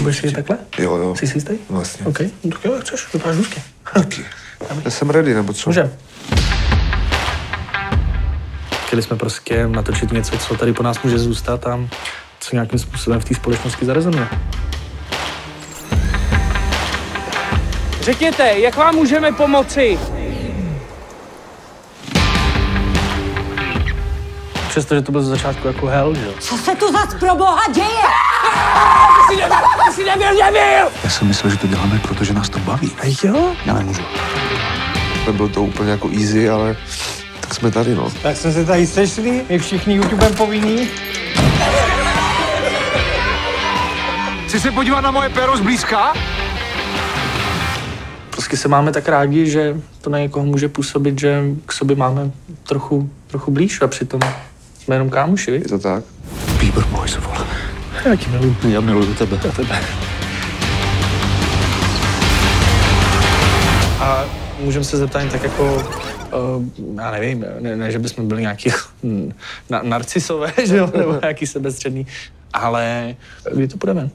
Budeš je takhle? Jo, jo. Jsi si jistý? Vlastně. OK, no tak jo, jak chceš, vypadáš hustě. Díky. Já jsem ready, nebo co? Můžem. Chtěli jsme prostě natočit něco, co tady po nás může zůstat a co nějakým způsobem v té společnosti zarezonuje. Řekněte, jak vám můžeme pomoci? Přestože to bylo ze začátku jako hell, že? Co se tu zas pro boha děje? Ty jsi nebyl! Já jsem myslel, že to děláme, protože nás to baví. A jo? Já nemůžu. Nebylo to úplně jako easy, ale tak jsme tady, no. Tak jsme se tady sešli, my všichni YouTubem povinní. Chci se podívat na moje péro zblízka? Prostě se máme tak rádi, že to na někoho může působit, že k sobě máme trochu blíž a přitom jsme jenom kámoši, víš? Je to tak? Bieber boys, vole. Já ti miluji. Já miluji tebe. Já tebe. A můžeme se zeptat tak jako, já nevím, ne že bychom byli nějaký narcisové, že jo, nebo nějaký sebestředný, ale kdy to půjde ven?